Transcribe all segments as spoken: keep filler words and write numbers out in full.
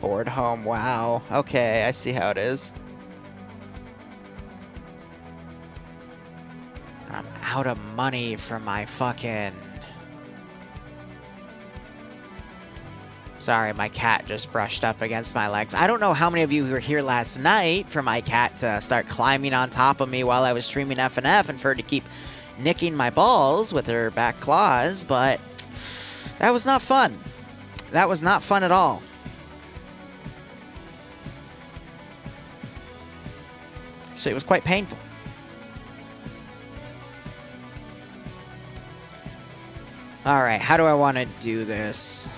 Board home. Wow. Okay, I see how it is. I'm out of money for my fucking... Sorry, my cat just brushed up against my legs. I don't know how many of you were here last night for my cat to start climbing on top of me while I was streaming F N F and for her to keep nicking my balls with her back claws, but that was not fun. That was not fun at all. So it was quite painful. All right, how do I want to do this?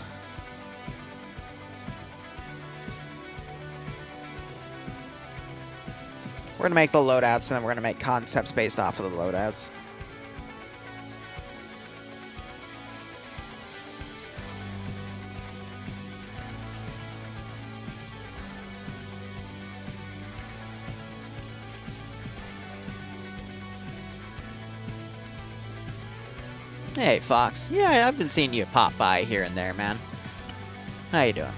We're going to make the loadouts, and then we're going to make concepts based off of the loadouts. Hey, Fox. Yeah, I've been seeing you pop by here and there, man. How you doing?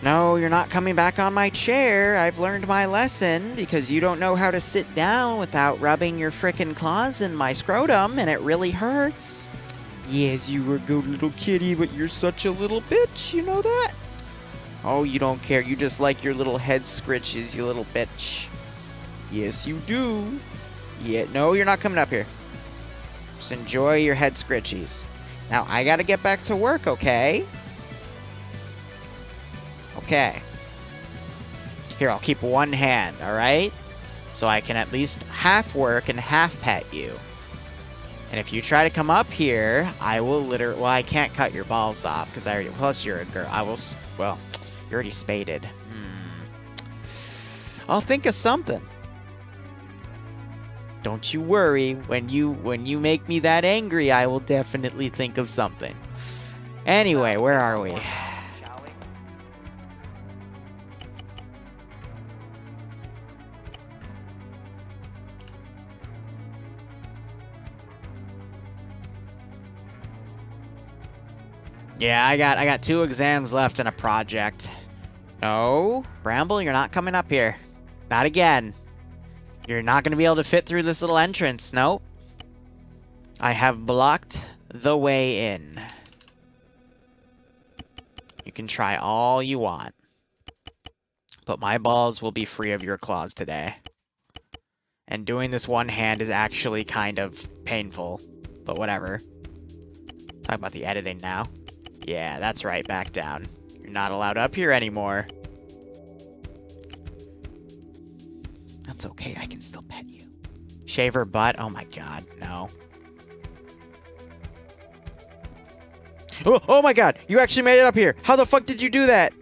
No, you're not coming back on my chair. I've learned my lesson because you don't know how to sit down without rubbing your frickin' claws in my scrotum, and it really hurts. Yes, you were a good little kitty, but you're such a little bitch. You know that? Oh, you don't care. You just like your little head scritches, you little bitch. Yes, you do. Yeah, no, you're not coming up here. Just enjoy your head scritchies. Now, I gotta get back to work, okay? Okay. Here, I'll keep one hand, alright? So I can at least half work and half pet you. And if you try to come up here, I will literally... Well, I can't cut your balls off, because I already... Plus, you're a girl. I will... Well, you're already spaded. Hmm. I'll think of something. Don't you worry. When you, when you make me that angry, I will definitely think of something. Anyway, where are we? Yeah, I got I got two exams left and a project. No, Bramble, you're not coming up here. Not again. You're not going to be able to fit through this little entrance. Nope. I have blocked the way in. You can try all you want, but my balls will be free of your claws today. And doing this one hand is actually kind of painful, but whatever. Talk about the editing now. Yeah, that's right, back down. You're not allowed up here anymore. That's okay, I can still pet you. Shave her butt? Oh my god, no. Oh, oh my god, you actually made it up here! How the fuck did you do that?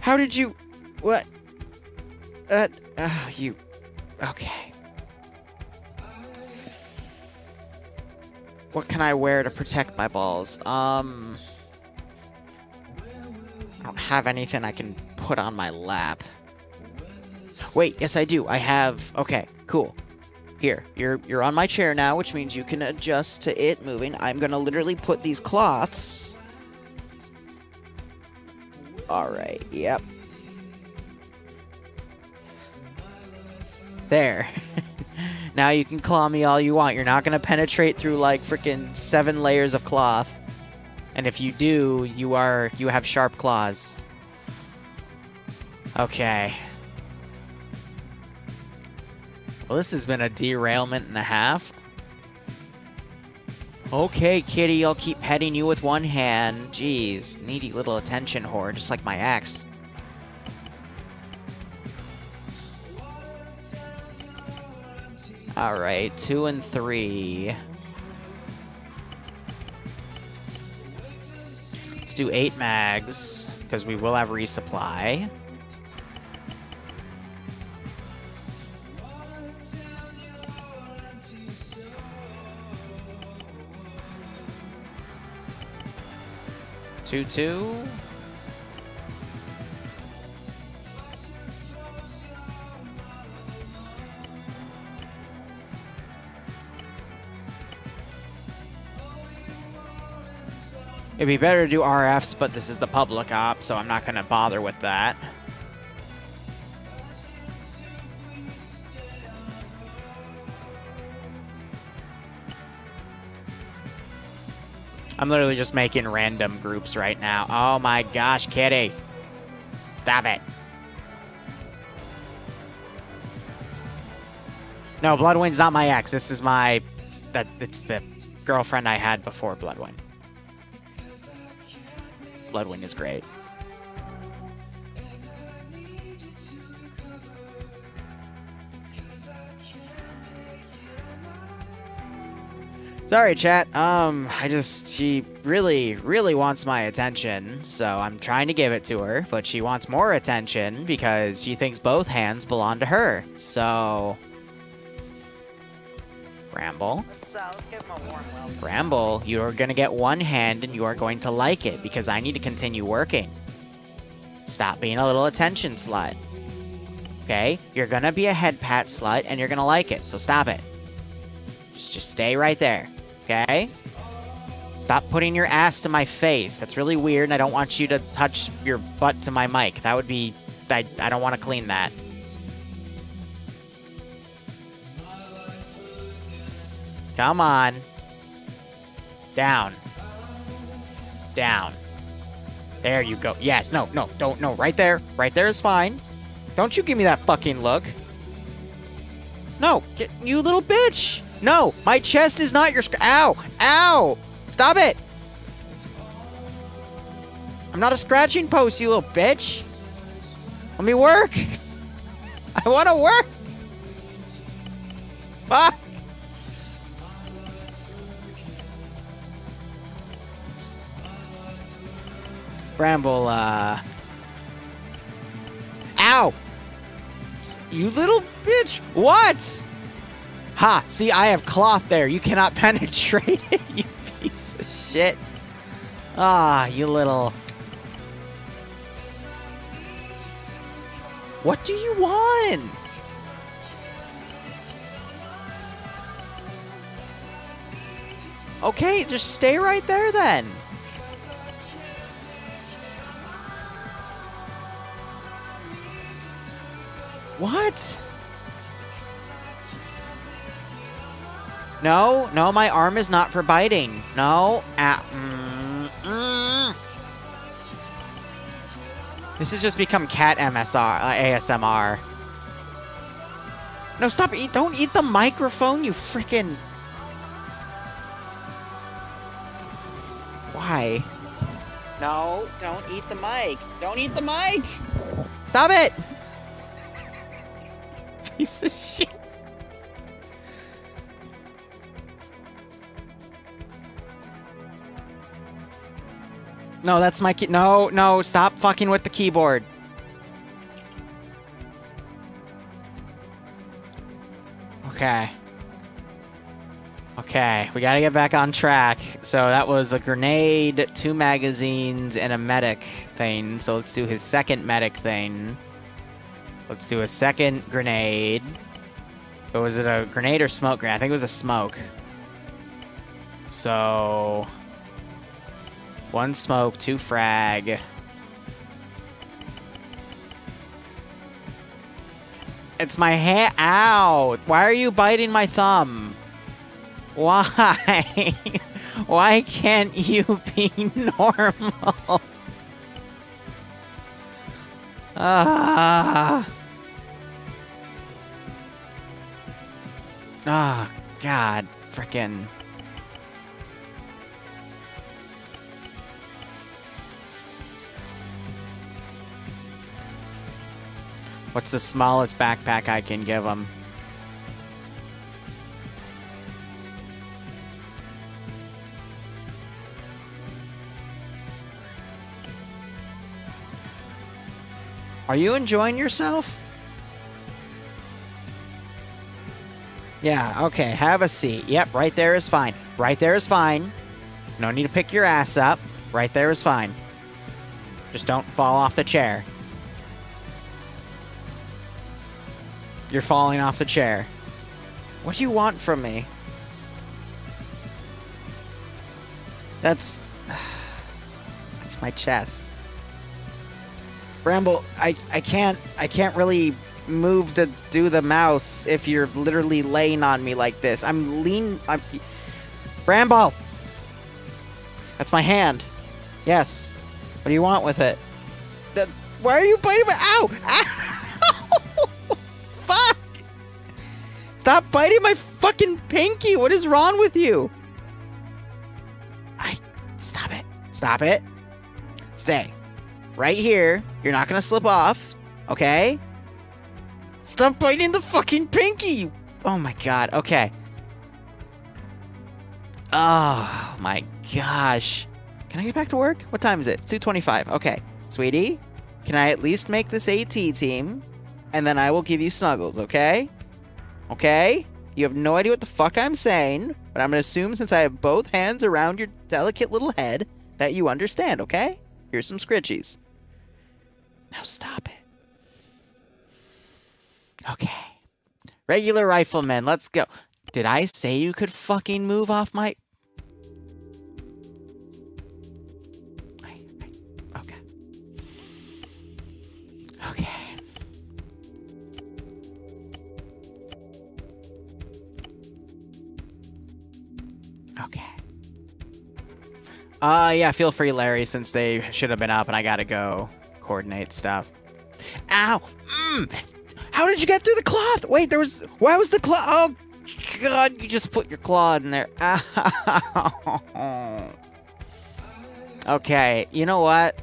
How did you... What? Uh, uh you... Okay. What can I wear to protect my balls? Um, I don't have anything I can put on my lap. Wait, yes I do. I have. Okay, cool. Here, you're you're on my chair now, which means you can adjust to it moving. I'm gonna literally put these cloths. All right. Yep. There. Now you can claw me all you want. You're not going to penetrate through, like, freaking seven layers of cloth. And if you do, you are... You have sharp claws. Okay. Well, this has been a derailment and a half. Okay, kitty, I'll keep petting you with one hand. Jeez, needy little attention whore, just like my ex. All right, two and three. Let's do eight mags, because we will have resupply. Two, two. It'd be better to do R Fs, but this is the public op, so I'm not going to bother with that. I'm literally just making random groups right now. Oh my gosh, Kitty. Stop it. No, Bloodwind's not my ex. This is my... that it's the girlfriend I had before Bloodwind. Bloodwind is great. Sorry, chat. Um, I just, she really, really wants my attention, so I'm trying to give it to her, but she wants more attention because she thinks both hands belong to her. So, Bramble, let's, uh, let's give him a warm welcome. Bramble, you are going to get one hand and you are going to like it because I need to continue working. Stop being a little attention slut. Okay? You're going to be a head pat slut and you're going to like it, so stop it. Just, just stay right there. Okay? Stop putting your ass to my face. That's really weird, and I don't want you to touch your butt to my mic. That would be... I, I don't want to clean that. Come on. Down. Down. There you go. Yes, no, no, don't, no. Right there. Right there is fine. Don't you give me that fucking look. No, get, you little bitch. No, my chest is not your... Ow! Ow! Stop it! I'm not a scratching post, you little bitch! Let me work! I want to work! Fuck! Bramble, uh... Ow! You little bitch! What?! Ha! See, I have cloth there. You cannot penetrate it, you piece of shit. Ah, you little... What do you want? Okay, just stay right there then. What? No, no, my arm is not for biting. No. Ah, mm, mm. This has just become cat M S R, uh, A S M R. No, stop. Eat, don't eat the microphone, you freaking... Why? No, don't eat the mic. Don't eat the mic. Stop it. Piece of shit. No, that's my key. No, no, stop fucking with the keyboard. Okay. Okay, we gotta get back on track. So that was a grenade, two magazines, and a medic thing. So let's do his second medic thing. Let's do a second grenade. But was it a grenade or smoke grenade? I think it was a smoke. So... One smoke, two frag. It's my hand. Ow! Why are you biting my thumb? Why? Why can't you be normal? Ah! Ah! Oh, God, frickin'. What's the smallest backpack I can give him? Are you enjoying yourself? Yeah, okay, have a seat. Yep, right there is fine. Right there is fine. No need to pick your ass up. Right there is fine. Just don't fall off the chair. You're falling off the chair. What do you want from me? That's... my chest. Bramble, I, I can't I can't really move to do the mouse if you're literally laying on me like this. I'm lean I'm Bramble! That's my hand. Yes. What do you want with it? The, why are you biting my ow! Ow! Fuck! Stop biting my fucking pinky! What is wrong with you? I stop it. Stop it. Stay. Right here. You're not gonna slip off. Okay? Stop biting the fucking pinky! Oh my god, okay. Oh my gosh. Can I get back to work? What time is it? It's two twenty-five. Okay. Sweetie, can I at least make this AT team? And then I will give you snuggles, okay? Okay? You have no idea what the fuck I'm saying, but I'm gonna assume since I have both hands around your delicate little head that you understand, okay? Here's some scritchies. Now stop it. Okay. Regular riflemen, let's go. Did I say you could fucking move off my... Okay. Okay. Okay. Uh, yeah, feel free, Larry, since they should have been up and I gotta go coordinate stuff. Ow! Mm. How did you get through the cloth? Wait, there was... Why was the cloth... Oh, God, you just put your claw in there. Ow. Okay, you know what?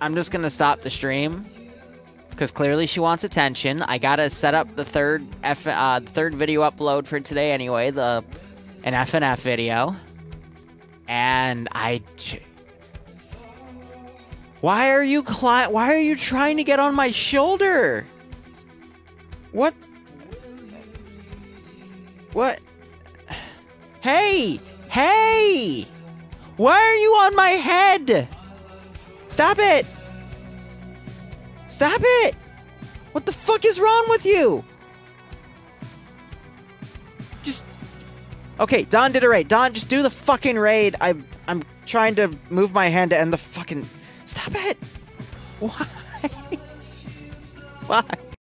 I'm just gonna stop the stream. Because clearly she wants attention. I gotta set up the third F uh, third video upload for today anyway, the an F N F video. And I, why are you cli why are you trying to get on my shoulder? What? What? Hey, hey! Why are you on my head? Stop it! Stop it! What the fuck is wrong with you? Okay, Don did a raid. Don, just do the fucking raid. I'm, I'm trying to move my hand to end the fucking... Stop it! Why? Why?